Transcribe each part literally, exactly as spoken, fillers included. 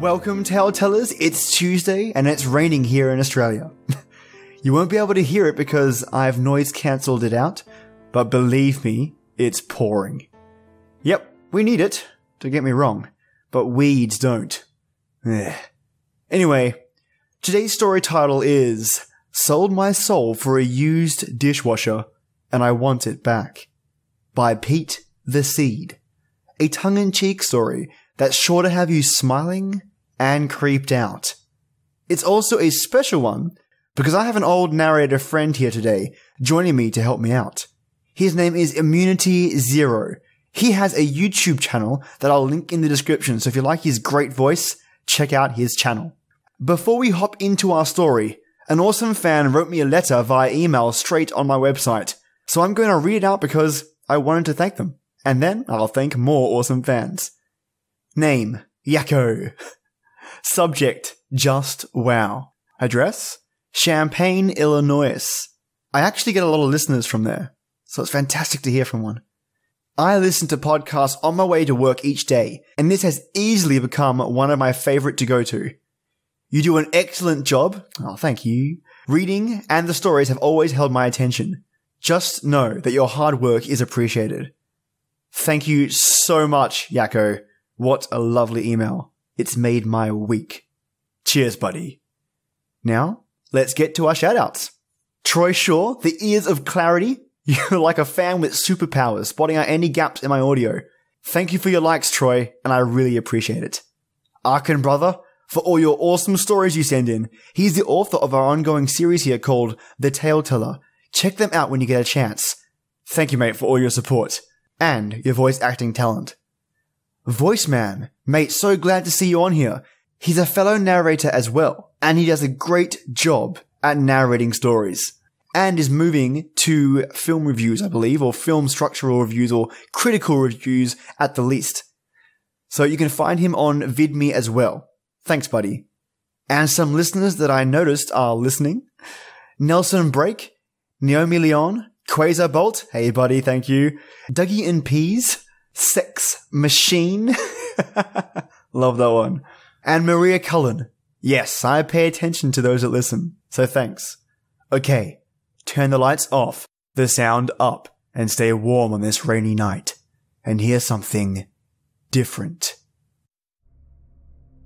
Welcome, Tale Tellers. It's Tuesday and it's raining here in Australia. You won't be able to hear it because I've noise cancelled it out, but believe me, it's pouring. Yep, we need it, don't get me wrong, but weeds don't. Anyway, today's story title is Sold My Soul for a Used Dishwasher and I Want It Back by Pete The Seed, a tongue-in-cheek story that's sure to have you smiling and creeped out. It's also a special one because I have an old narrator friend here today joining me to help me out. His name is Immunity Zero. He has a YouTube channel that I'll link in the description, so if you like his great voice, check out his channel. Before we hop into our story, an awesome fan wrote me a letter via email straight on my website, so I'm going to read it out because I wanted to thank them, and then I'll thank more awesome fans. Name, Yakko. Subject, just wow. Address, Champaign, Illinois. I actually get a lot of listeners from there, so it's fantastic to hear from one. I listen to podcasts on my way to work each day, and this has easily become one of my favorite to go to. You do an excellent job, oh thank you, reading, and the stories have always held my attention. Just know that your hard work is appreciated. Thank you so much, Yakko. What a lovely email. It's made my week. Cheers, buddy. Now, let's get to our shoutouts. Troy Shaw, the ears of clarity. You're like a fan with superpowers, spotting out any gaps in my audio. Thank you for your likes, Troy, and I really appreciate it. Arkin Brother, for all your awesome stories you send in. He's the author of our ongoing series here called The Tale Teller. Check them out when you get a chance. Thank you, mate, for all your support and your voice acting talent. Voiceman, mate, so glad to see you on here. He's a fellow narrator as well, and he does a great job at narrating stories, and is moving to film reviews, I believe, or film structural reviews, or critical reviews at the least. So you can find him on VidMe as well. Thanks, buddy. And some listeners that I noticed are listening. Nelson Brake, Naomi Leon, Quasar Bolt, hey buddy, thank you, Dougie and Peas, Sex Machine. Love that one. And Maria Cullen. Yes, I pay attention to those that listen, so thanks. Okay, turn the lights off, the sound up, and stay warm on this rainy night, and hear something different.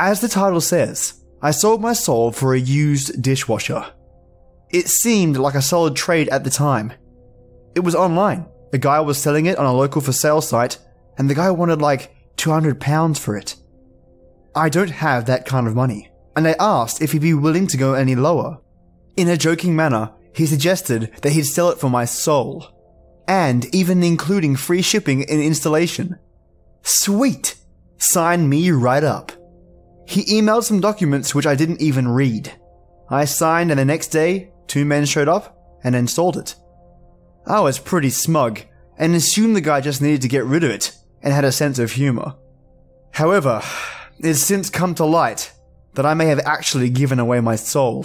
As the title says, I sold my soul for a used dishwasher. It seemed like a solid trade at the time. It was online. A guy was selling it on a local for sale site, and the guy wanted like two hundred pounds for it. I don't have that kind of money, and I asked if he'd be willing to go any lower. In a joking manner, he suggested that he'd sell it for my soul, and even including free shipping and installation. Sweet! Sign me right up. He emailed some documents which I didn't even read. I signed, and the next day, two men showed up and installed it. I was pretty smug, and assumed the guy just needed to get rid of it, and had a sense of humour. However, it's since come to light that I may have actually given away my soul.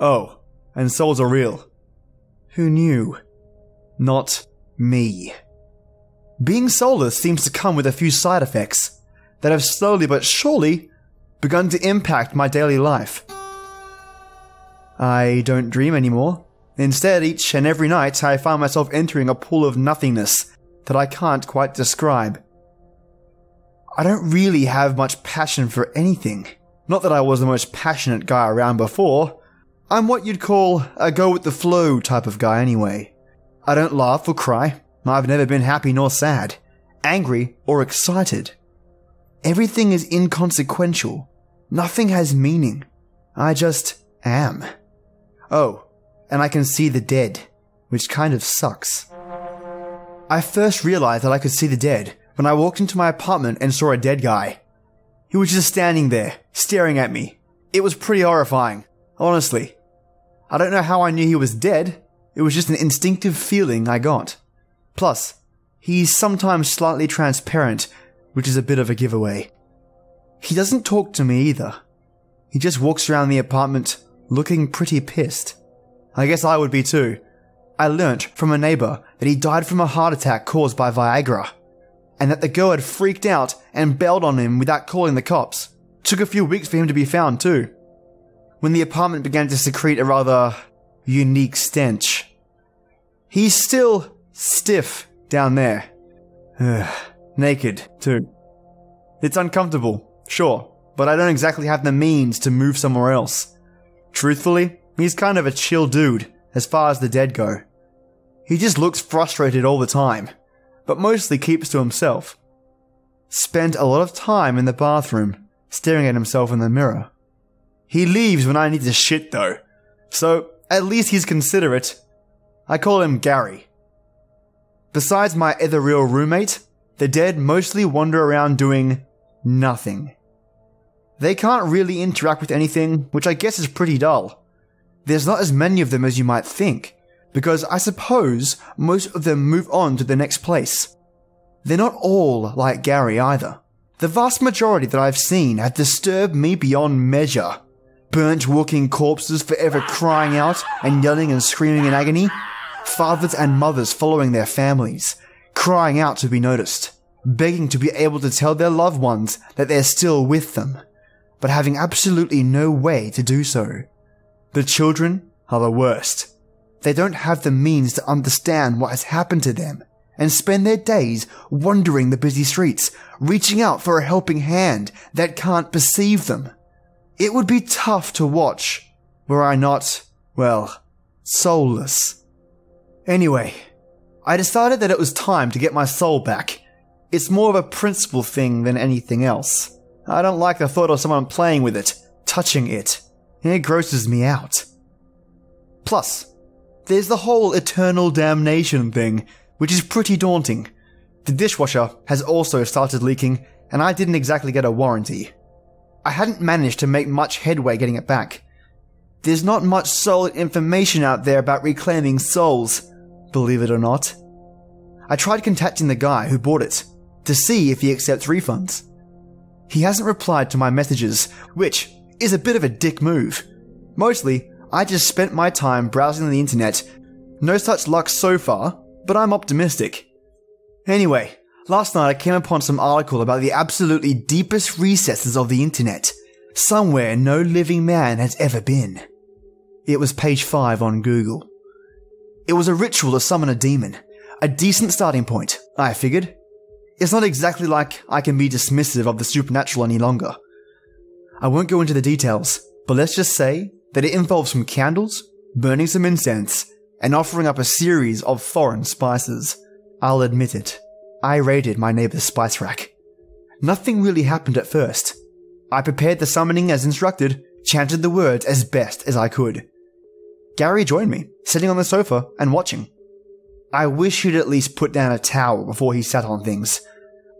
Oh, and souls are real. Who knew? Not me. Being soulless seems to come with a few side effects that have slowly but surely begun to impact my daily life. I don't dream anymore. Instead, each and every night, I find myself entering a pool of nothingness that I can't quite describe. I don't really have much passion for anything. Not that I was the most passionate guy around before. I'm what you'd call a go-with-the-flow type of guy anyway. I don't laugh or cry. I've never been happy nor sad, angry or excited. Everything is inconsequential. Nothing has meaning. I just am. Oh. And I can see the dead, which kind of sucks. I first realized that I could see the dead when I walked into my apartment and saw a dead guy. He was just standing there, staring at me. It was pretty horrifying, honestly. I don't know how I knew he was dead, it was just an instinctive feeling I got. Plus, he's sometimes slightly transparent, which is a bit of a giveaway. He doesn't talk to me either. He just walks around the apartment looking pretty pissed. I guess I would be too. I learnt from a neighbour that he died from a heart attack caused by Viagra, and that the girl had freaked out and bailed on him without calling the cops. Took a few weeks for him to be found too, when the apartment began to secrete a rather unique stench. He's still stiff down there. Naked too. It's uncomfortable, sure, but I don't exactly have the means to move somewhere else. Truthfully, he's kind of a chill dude as far as the dead go. He just looks frustrated all the time, but mostly keeps to himself. Spent a lot of time in the bathroom, staring at himself in the mirror. He leaves when I need to shit though, so at least he's considerate. I call him Gary. Besides my ethereal roommate, the dead mostly wander around doing nothing. They can't really interact with anything, which I guess is pretty dull. There's not as many of them as you might think, because I suppose most of them move on to the next place. They're not all like Gary either. The vast majority that I've seen have disturbed me beyond measure. Burnt walking corpses forever crying out and yelling and screaming in agony. Fathers and mothers following their families, crying out to be noticed, begging to be able to tell their loved ones that they're still with them, but having absolutely no way to do so. The children are the worst. They don't have the means to understand what has happened to them and spend their days wandering the busy streets, reaching out for a helping hand that can't perceive them. It would be tough to watch were I not, well, soulless. Anyway, I decided that it was time to get my soul back. It's more of a principle thing than anything else. I don't like the thought of someone playing with it, touching it. It grosses me out. Plus, there's the whole eternal damnation thing, which is pretty daunting. The dishwasher has also started leaking, and I didn't exactly get a warranty. I hadn't managed to make much headway getting it back. There's not much solid information out there about reclaiming souls, believe it or not. I tried contacting the guy who bought it to see if he accepts refunds. He hasn't replied to my messages, which is a bit of a dick move. Mostly, I just spent my time browsing the internet. No such luck so far, but I'm optimistic. Anyway, last night I came upon some article about the absolutely deepest recesses of the internet, somewhere no living man has ever been. It was page five on Google. It was a ritual to summon a demon. A decent starting point, I figured. It's not exactly like I can be dismissive of the supernatural any longer. I won't go into the details, but let's just say that it involves some candles, burning some incense, and offering up a series of foreign spices. I'll admit it, I raided my neighbor's spice rack. Nothing really happened at first. I prepared the summoning as instructed, chanted the words as best as I could. Gary joined me, sitting on the sofa and watching. I wish he'd at least put down a towel before he sat on things,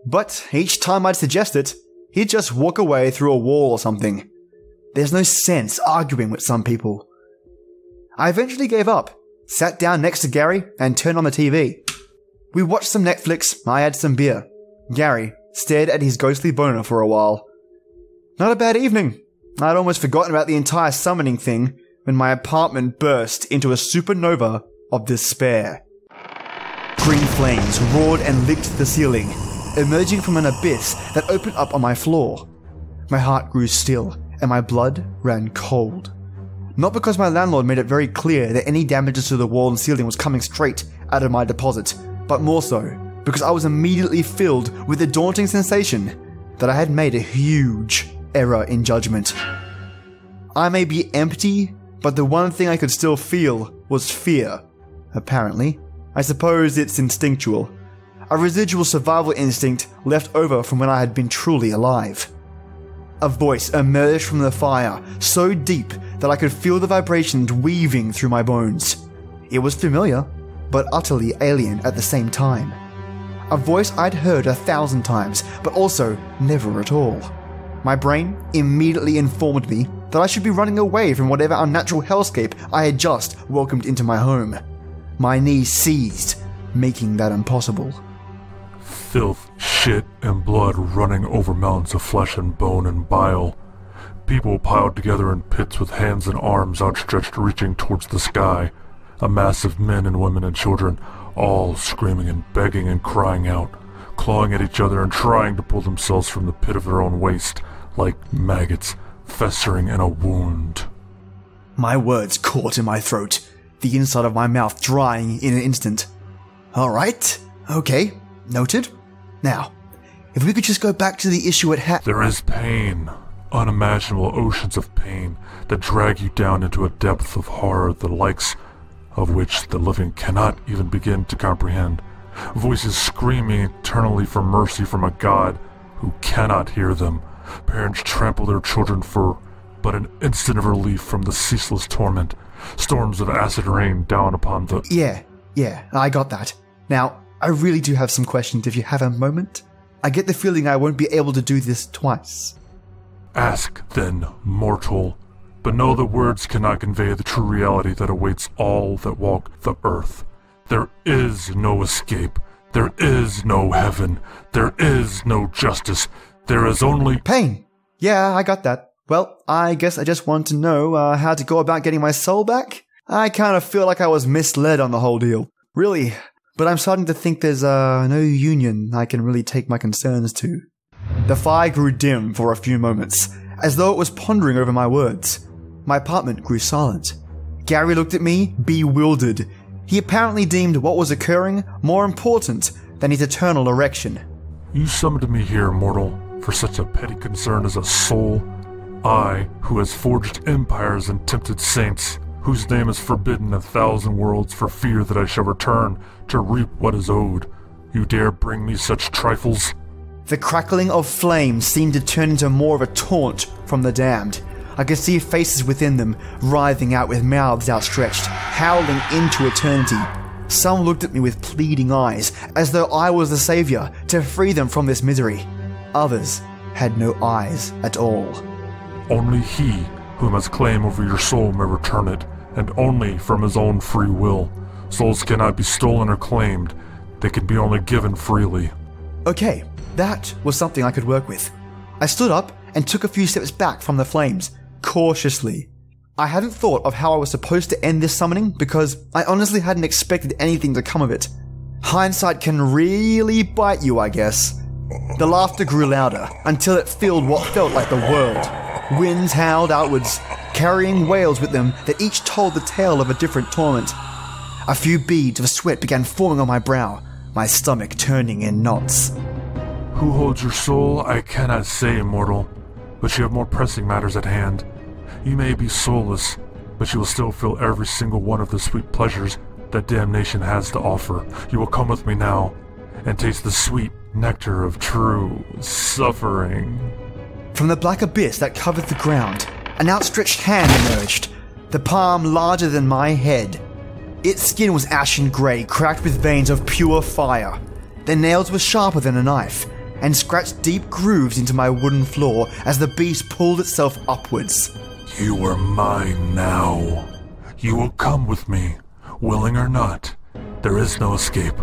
but each time I'd suggest it, he'd just walk away through a wall or something. There's no sense arguing with some people. I eventually gave up, sat down next to Gary and turned on the T V. We watched some Netflix, I had some beer. Gary stared at his ghostly boner for a while. Not a bad evening. I'd almost forgotten about the entire summoning thing, when my apartment burst into a supernova of despair. Green flames roared and licked the ceiling, emerging from an abyss that opened up on my floor. My heart grew still, and my blood ran cold. Not because my landlord made it very clear that any damages to the wall and ceiling was coming straight out of my deposit, but more so because I was immediately filled with the daunting sensation that I had made a huge error in judgment. I may be empty, but the one thing I could still feel was fear, apparently. I suppose it's instinctual. A residual survival instinct left over from when I had been truly alive. A voice emerged from the fire, so deep that I could feel the vibrations weaving through my bones. It was familiar, but utterly alien at the same time. A voice I'd heard a thousand times, but also never at all. My brain immediately informed me that I should be running away from whatever unnatural hellscape I had just welcomed into my home. My knees seized, making that impossible. Filth, shit, and blood running over mountains of flesh and bone and bile. People piled together in pits with hands and arms outstretched reaching towards the sky. A mass of men and women and children, all screaming and begging and crying out, clawing at each other and trying to pull themselves from the pit of their own waste, like maggots festering in a wound. My words caught in my throat, the inside of my mouth drying in an instant. Alright, okay, noted. Now, if we could just go back to the issue at hand. There is pain. Unimaginable oceans of pain that drag you down into a depth of horror the likes of which the living cannot even begin to comprehend. Voices screaming eternally for mercy from a god who cannot hear them. Parents trample their children for but an instant of relief from the ceaseless torment. Storms of acid rain down upon the— Yeah, yeah, I got that. Now, I really do have some questions if you have a moment. I get the feeling I won't be able to do this twice. Ask, then, mortal, but know that words cannot convey the true reality that awaits all that walk the earth. There is no escape. There is no heaven. There is no justice. There is only— Pain! Yeah, I got that. Well, I guess I just want to know uh, how to go about getting my soul back? I kind of feel like I was misled on the whole deal. Really. But I'm starting to think there's uh, no union I can really take my concerns to. The fire grew dim for a few moments, as though it was pondering over my words. My apartment grew silent. Gary looked at me, bewildered. He apparently deemed what was occurring more important than his eternal erection. You summoned me here, mortal, for such a petty concern as a soul. I, who has forged empires and tempted saints, whose name is forbidden a thousand worlds for fear that I shall return to reap what is owed. You dare bring me such trifles? The crackling of flames seemed to turn into more of a taunt from the damned. I could see faces within them, writhing out with mouths outstretched, howling into eternity. Some looked at me with pleading eyes, as though I was the savior to free them from this misery. Others had no eyes at all. Only he whom has claim over your soul may return it, and only from his own free will. Souls cannot be stolen or claimed. They can be only given freely. Okay. That was something I could work with. I stood up and took a few steps back from the flames, cautiously. I hadn't thought of how I was supposed to end this summoning because I honestly hadn't expected anything to come of it. Hindsight can really bite you, I guess. The laughter grew louder until it filled what felt like the world. Winds howled outwards, carrying wails with them that each told the tale of a different torment. A few beads of sweat began forming on my brow, my stomach turning in knots. Who holds your soul, I cannot say, mortal, but you have more pressing matters at hand. You may be soulless, but you will still feel every single one of the sweet pleasures that damnation has to offer. You will come with me now, and taste the sweet nectar of true suffering. From the black abyss that covered the ground, an outstretched hand emerged, the palm larger than my head. Its skin was ashen grey, cracked with veins of pure fire. Their nails were sharper than a knife, and scratched deep grooves into my wooden floor as the beast pulled itself upwards. You are mine now. You will come with me, willing or not. There is no escape.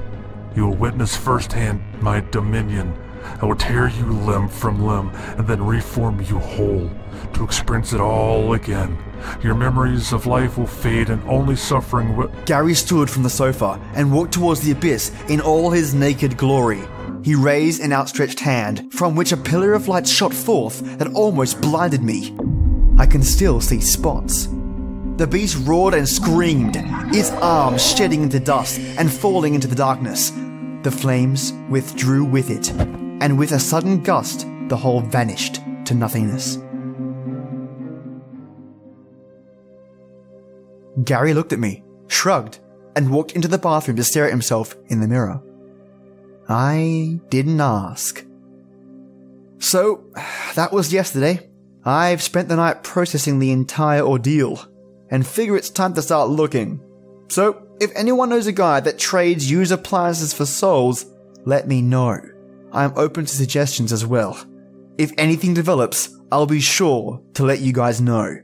You will witness firsthand my dominion. I will tear you limb from limb and then reform you whole, to experience it all again. Your memories of life will fade and only suffering will— Gary stood from the sofa and walked towards the abyss in all his naked glory. He raised an outstretched hand, from which a pillar of light shot forth that almost blinded me. I can still see spots. The beast roared and screamed, its arms shedding into dust and falling into the darkness. The flames withdrew with it, and with a sudden gust, the whole vanished to nothingness. Gary looked at me, shrugged, and walked into the bathroom to stare at himself in the mirror. I didn't ask. So, that was yesterday. I've spent the night processing the entire ordeal, and figure it's time to start looking. So, if anyone knows a guy that trades used appliances for souls, let me know. I'm open to suggestions as well. If anything develops, I'll be sure to let you guys know.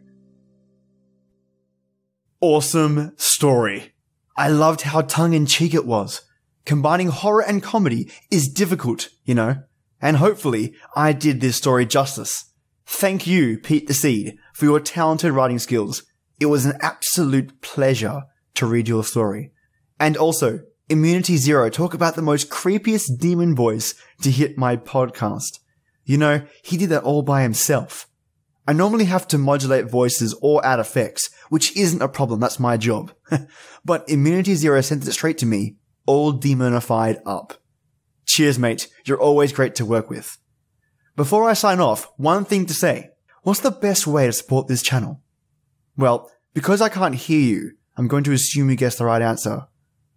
Awesome story. I loved how tongue-in-cheek it was. Combining horror and comedy is difficult, you know, and hopefully I did this story justice. Thank you, Pete the Seed, for your talented writing skills. It was an absolute pleasure to read your story. And also, Immunity Zero talk about the most creepiest demon voice to hit my podcast. You know, he did that all by himself. I normally have to modulate voices or add effects, which isn't a problem, that's my job. But Immunity Zero sent it straight to me, all demonified up. Cheers, mate, you're always great to work with. Before I sign off, one thing to say. What's the best way to support this channel? Well, because I can't hear you, I'm going to assume you guessed the right answer.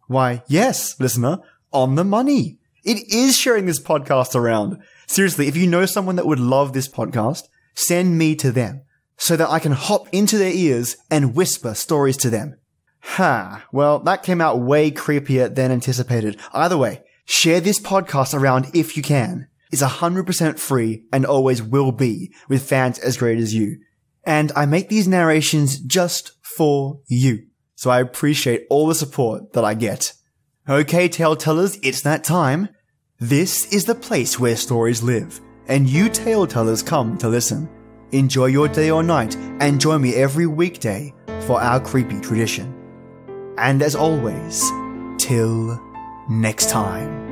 Why, yes, listener, on the money. It is sharing this podcast around. Seriously, if you know someone that would love this podcast, send me to them so that I can hop into their ears and whisper stories to them. Ha, well, that came out way creepier than anticipated. Either way, share this podcast around if you can. It's one hundred percent free and always will be with fans as great as you. And I make these narrations just for you, so I appreciate all the support that I get. Okay, tale tellers, it's that time. This is the place where stories live, and you tale tellers come to listen. Enjoy your day or night, and join me every weekday for our creepy tradition. And as always, till next time.